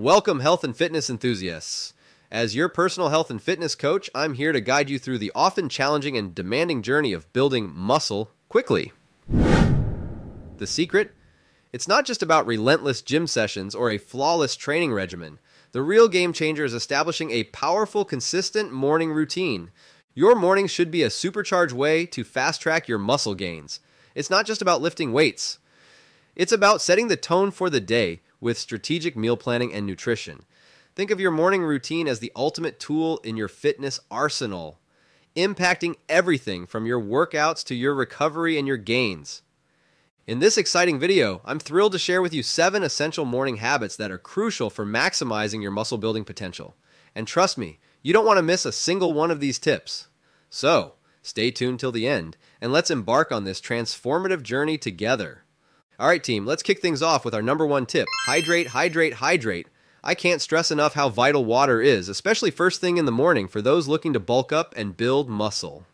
Welcome, health and fitness enthusiasts. As your personal health and fitness coach, I'm here to guide you through the often challenging and demanding journey of building muscle quickly. The secret? It's not just about relentless gym sessions or a flawless training regimen. The real game changer is establishing a powerful, consistent morning routine. Your morning should be a supercharged way to fast-track your muscle gains. It's not just about lifting weights. It's about setting the tone for the day with strategic meal planning and nutrition. Think of your morning routine as the ultimate tool in your fitness arsenal, impacting everything from your workouts to your recovery and your gains. In this exciting video, I'm thrilled to share with you 7 essential morning habits that are crucial for maximizing your muscle building potential. And trust me, you don't want to miss a single one of these tips. So, stay tuned till the end, and let's embark on this transformative journey together. All right, team, let's kick things off with our number 1 tip. Hydrate, hydrate, hydrate. I can't stress enough how vital water is, especially first thing in the morning for those looking to bulk up and build muscle.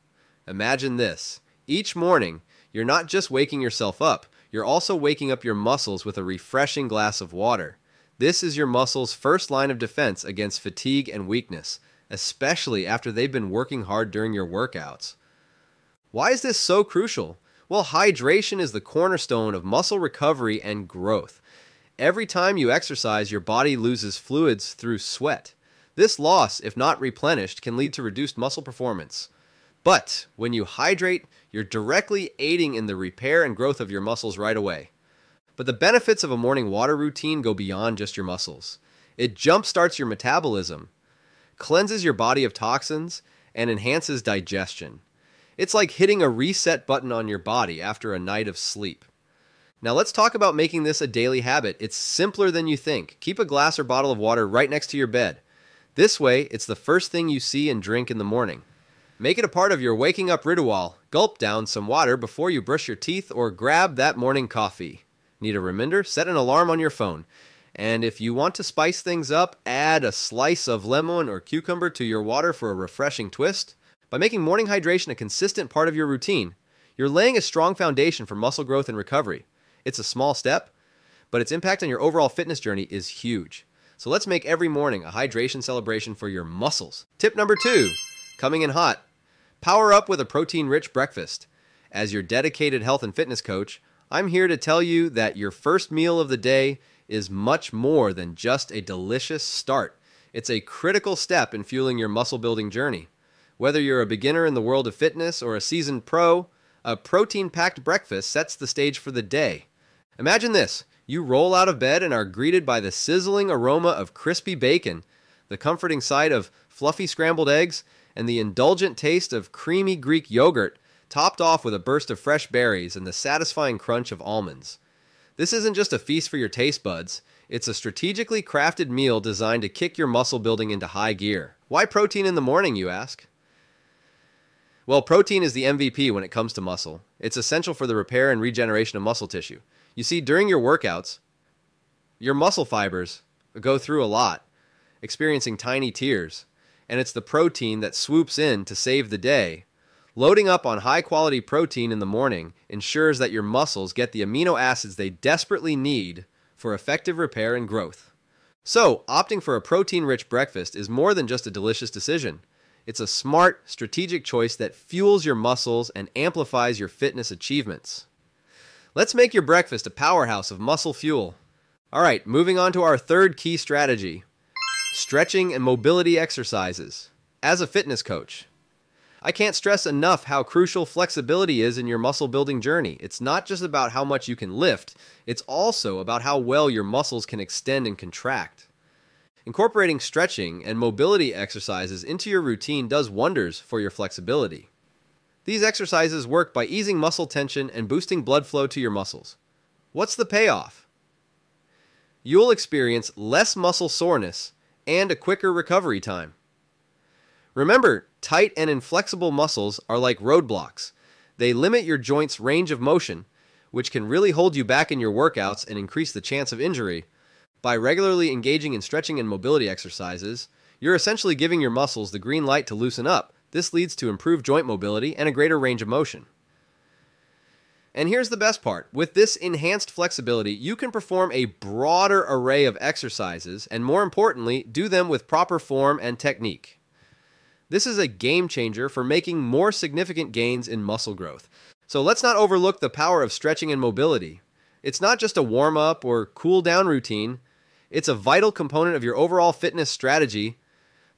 Imagine this. Each morning, you're not just waking yourself up, you're also waking up your muscles with a refreshing glass of water. This is your muscles' first line of defense against fatigue and weakness, especially after they've been working hard during your workouts. Why is this so crucial? Well, hydration is the cornerstone of muscle recovery and growth. Every time you exercise, your body loses fluids through sweat. This loss, if not replenished, can lead to reduced muscle performance. But when you hydrate, you're directly aiding in the repair and growth of your muscles right away. But the benefits of a morning water routine go beyond just your muscles. It jumpstarts your metabolism, cleanses your body of toxins, and enhances digestion. It's like hitting a reset button on your body after a night of sleep. Now let's talk about making this a daily habit. It's simpler than you think. Keep a glass or bottle of water right next to your bed. This way, it's the first thing you see and drink in the morning. Make it a part of your waking up ritual. Gulp down some water before you brush your teeth or grab that morning coffee. Need a reminder? Set an alarm on your phone. And if you want to spice things up, add a slice of lemon or cucumber to your water for a refreshing twist. By making morning hydration a consistent part of your routine, you're laying a strong foundation for muscle growth and recovery. It's a small step, but its impact on your overall fitness journey is huge. So let's make every morning a hydration celebration for your muscles. Tip number 2, coming in hot. Power up with a protein-rich breakfast. As your dedicated health and fitness coach, I'm here to tell you that your first meal of the day is much more than just a delicious start. It's a critical step in fueling your muscle-building journey. Whether you're a beginner in the world of fitness or a seasoned pro, a protein-packed breakfast sets the stage for the day. Imagine this. You roll out of bed and are greeted by the sizzling aroma of crispy bacon, the comforting sight of fluffy scrambled eggs, and the indulgent taste of creamy Greek yogurt, topped off with a burst of fresh berries and the satisfying crunch of almonds. This isn't just a feast for your taste buds. It's a strategically crafted meal designed to kick your muscle building into high gear. Why protein in the morning, you ask? Well, protein is the MVP when it comes to muscle. It's essential for the repair and regeneration of muscle tissue. You see, during your workouts, your muscle fibers go through a lot, experiencing tiny tears, and it's the protein that swoops in to save the day. Loading up on high-quality protein in the morning ensures that your muscles get the amino acids they desperately need for effective repair and growth. So, opting for a protein-rich breakfast is more than just a delicious decision. It's a smart, strategic choice that fuels your muscles and amplifies your fitness achievements. Let's make your breakfast a powerhouse of muscle fuel. All right, moving on to our third key strategy, stretching and mobility exercises. As a fitness coach, I can't stress enough how crucial flexibility is in your muscle building journey. It's not just about how much you can lift, it's also about how well your muscles can extend and contract. Incorporating stretching and mobility exercises into your routine does wonders for your flexibility. These exercises work by easing muscle tension and boosting blood flow to your muscles. What's the payoff? You'll experience less muscle soreness and a quicker recovery time. Remember, tight and inflexible muscles are like roadblocks. They limit your joints' range of motion, which can really hold you back in your workouts and increase the chance of injury. By regularly engaging in stretching and mobility exercises, you're essentially giving your muscles the green light to loosen up. This leads to improved joint mobility and a greater range of motion. And here's the best part. With this enhanced flexibility, you can perform a broader array of exercises and, more importantly, do them with proper form and technique. This is a game changer for making more significant gains in muscle growth. So let's not overlook the power of stretching and mobility. It's not just a warm-up or cool-down routine. It's a vital component of your overall fitness strategy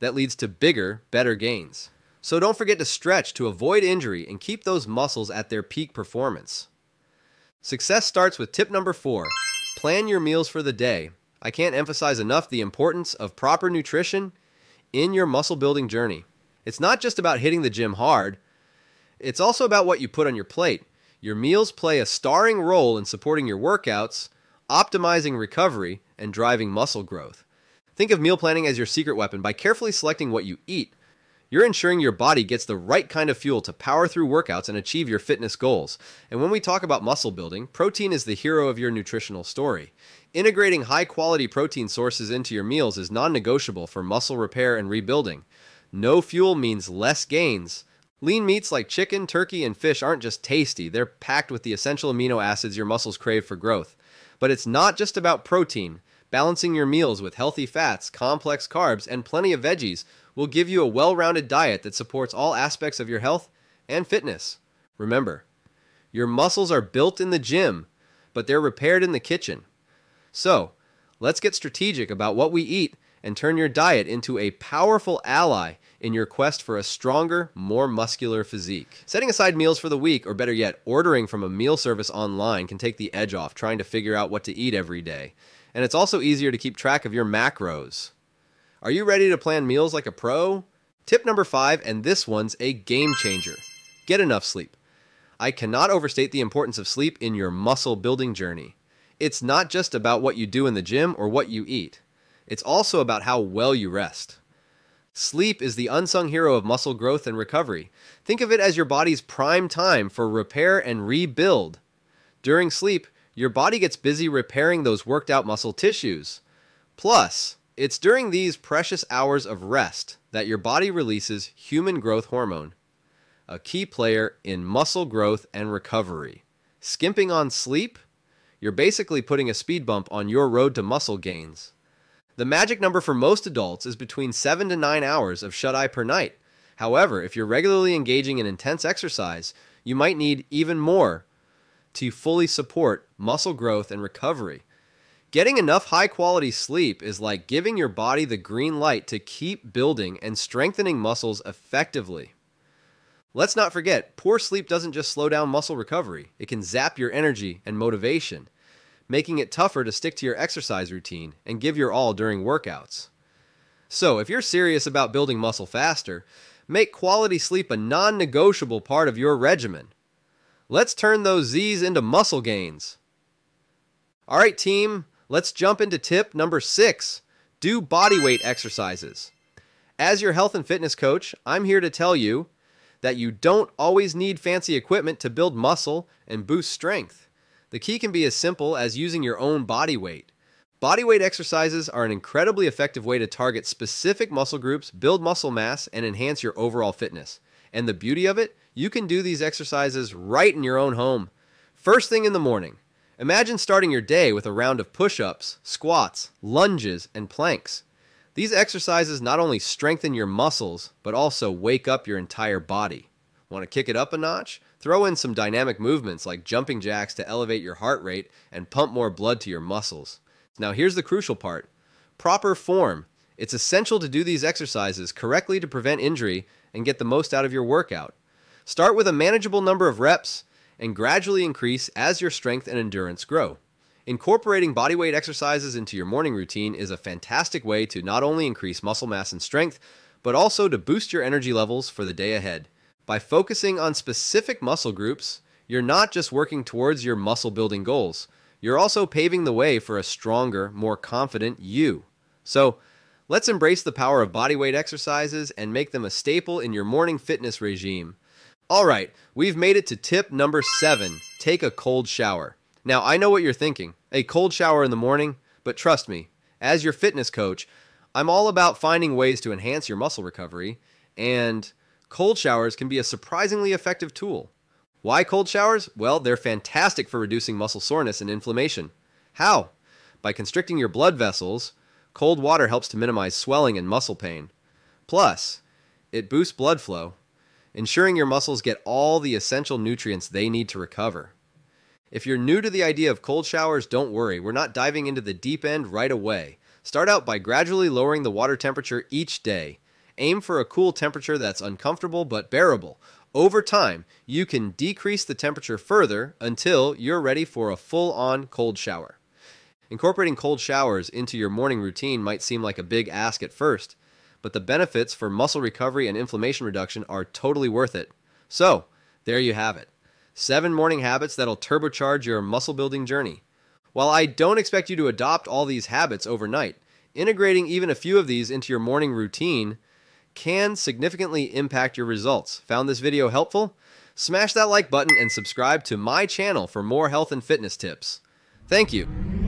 that leads to bigger, better gains. So don't forget to stretch to avoid injury and keep those muscles at their peak performance. Success starts with tip number 4, plan your meals for the day. I can't emphasize enough the importance of proper nutrition in your muscle building journey. It's not just about hitting the gym hard, it's also about what you put on your plate. Your meals play a starring role in supporting your workouts, optimizing recovery, and driving muscle growth. Think of meal planning as your secret weapon. By carefully selecting what you eat, you're ensuring your body gets the right kind of fuel to power through workouts and achieve your fitness goals. And when we talk about muscle building, protein is the hero of your nutritional story. Integrating high-quality protein sources into your meals is non-negotiable for muscle repair and rebuilding. No fuel means less gains. Lean meats like chicken, turkey, and fish aren't just tasty. They're packed with the essential amino acids your muscles crave for growth. But it's not just about protein. Balancing your meals with healthy fats, complex carbs, and plenty of veggies will give you a well-rounded diet that supports all aspects of your health and fitness. Remember, your muscles are built in the gym, but they're repaired in the kitchen. So, let's get strategic about what we eat and turn your diet into a powerful ally in your quest for a stronger, more muscular physique. Setting aside meals for the week, or better yet, ordering from a meal service online, can take the edge off trying to figure out what to eat every day. And it's also easier to keep track of your macros. Are you ready to plan meals like a pro? Tip number 5, and this one's a game changer. Get enough sleep. I cannot overstate the importance of sleep in your muscle building journey. It's not just about what you do in the gym or what you eat. It's also about how well you rest. Sleep is the unsung hero of muscle growth and recovery. Think of it as your body's prime time for repair and rebuild. During sleep, your body gets busy repairing those worked-out muscle tissues. Plus, it's during these precious hours of rest that your body releases human growth hormone, a key player in muscle growth and recovery. Skimping on sleep? You're basically putting a speed bump on your road to muscle gains. The magic number for most adults is between 7 to 9 hours of shut-eye per night. However, if you're regularly engaging in intense exercise, you might need even more to fully support muscle growth and recovery. Getting enough high-quality sleep is like giving your body the green light to keep building and strengthening muscles effectively. Let's not forget, poor sleep doesn't just slow down muscle recovery. It can zap your energy and motivation, making it tougher to stick to your exercise routine and give your all during workouts. So, if you're serious about building muscle faster, make quality sleep a non-negotiable part of your regimen. Let's turn those Z's into muscle gains. All right, team. Let's jump into tip number 6, do bodyweight exercises. As your health and fitness coach, I'm here to tell you that you don't always need fancy equipment to build muscle and boost strength. The key can be as simple as using your own body weight. Bodyweight exercises are an incredibly effective way to target specific muscle groups, build muscle mass, and enhance your overall fitness. And the beauty of it, you can do these exercises right in your own home. First thing in the morning. Imagine starting your day with a round of push-ups, squats, lunges, and planks. These exercises not only strengthen your muscles, but also wake up your entire body. Want to kick it up a notch? Throw in some dynamic movements like jumping jacks to elevate your heart rate and pump more blood to your muscles. Now here's the crucial part. Proper form. It's essential to do these exercises correctly to prevent injury and get the most out of your workout. Start with a manageable number of reps and gradually increase as your strength and endurance grow. Incorporating bodyweight exercises into your morning routine is a fantastic way to not only increase muscle mass and strength, but also to boost your energy levels for the day ahead. By focusing on specific muscle groups, you're not just working towards your muscle-building goals. You're also paving the way for a stronger, more confident you. So, let's embrace the power of bodyweight exercises and make them a staple in your morning fitness regime. All right, we've made it to tip number 7, take a cold shower. Now, I know what you're thinking, a cold shower in the morning, but trust me, as your fitness coach, I'm all about finding ways to enhance your muscle recovery, and cold showers can be a surprisingly effective tool. Why cold showers? Well, they're fantastic for reducing muscle soreness and inflammation. How? By constricting your blood vessels, cold water helps to minimize swelling and muscle pain. Plus, it boosts blood flow, ensuring your muscles get all the essential nutrients they need to recover. If you're new to the idea of cold showers, don't worry, we're not diving into the deep end right away. Start out by gradually lowering the water temperature each day. Aim for a cool temperature that's uncomfortable but bearable. Over time, you can decrease the temperature further until you're ready for a full-on cold shower. Incorporating cold showers into your morning routine might seem like a big ask at first, but the benefits for muscle recovery and inflammation reduction are totally worth it. So, there you have it. 7 morning habits that'll turbocharge your muscle building journey. While I don't expect you to adopt all these habits overnight, integrating even a few of these into your morning routine can significantly impact your results. Found this video helpful? Smash that like button and subscribe to my channel for more health and fitness tips. Thank you.